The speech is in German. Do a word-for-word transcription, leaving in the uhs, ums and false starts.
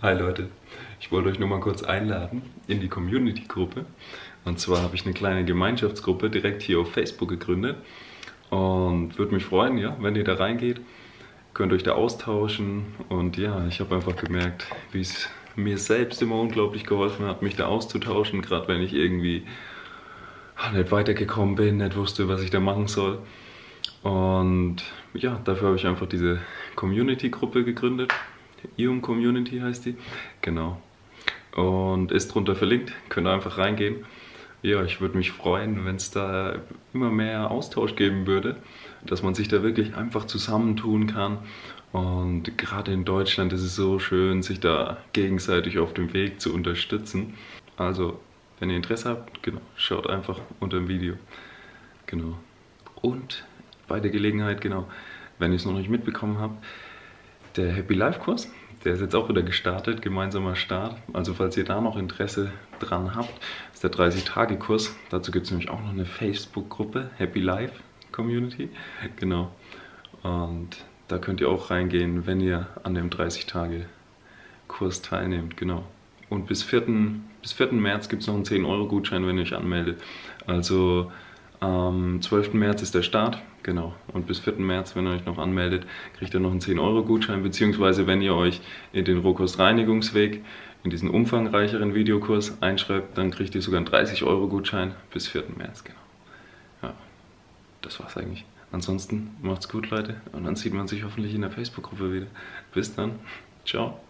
Hi Leute, ich wollte euch nur mal kurz einladen in die Community-Gruppe. Und zwar habe ich eine kleine Gemeinschaftsgruppe direkt hier auf Facebook gegründet. Und würde mich freuen, ja, wenn ihr da reingeht, könnt euch da austauschen. Und ja, ich habe einfach gemerkt, wie es mir selbst immer unglaublich geholfen hat, mich da auszutauschen. Gerade wenn ich irgendwie nicht weitergekommen bin, nicht wusste, was ich da machen soll. Und ja, dafür habe ich einfach diese Community-Gruppe gegründet. I U M Community heißt die, genau. Und ist drunter verlinkt, könnt ihr einfach reingehen. Ja, ich würde mich freuen, wenn es da immer mehr Austausch geben würde, dass man sich da wirklich einfach zusammentun kann. Und gerade in Deutschland ist es so schön, sich da gegenseitig auf dem Weg zu unterstützen. Also, wenn ihr Interesse habt, genau, schaut einfach unter dem Video. Genau. Und bei der Gelegenheit, genau, wenn ihr es noch nicht mitbekommen habt, der Happy Life Kurs, der ist jetzt auch wieder gestartet, gemeinsamer Start. Also falls ihr da noch Interesse dran habt, ist der dreißig Tage Kurs. Dazu gibt es nämlich auch noch eine Facebook-Gruppe, Happy Life Community. Genau. Und da könnt ihr auch reingehen, wenn ihr an dem dreißig Tage Kurs teilnehmt. Genau. Und bis vierten März gibt es noch einen zehn Euro Gutschein, wenn ihr euch anmeldet. Also am zwölften März ist der Start. Genau, und bis vierten März, wenn ihr euch noch anmeldet, kriegt ihr noch einen zehn Euro Gutschein, beziehungsweise wenn ihr euch in den Rohkost Reinigungsweg, in diesen umfangreicheren Videokurs einschreibt, dann kriegt ihr sogar einen dreißig Euro Gutschein bis vierten März, genau. Ja, das war's eigentlich. Ansonsten macht's gut, Leute, und dann sieht man sich hoffentlich in der Facebook-Gruppe wieder. Bis dann, ciao.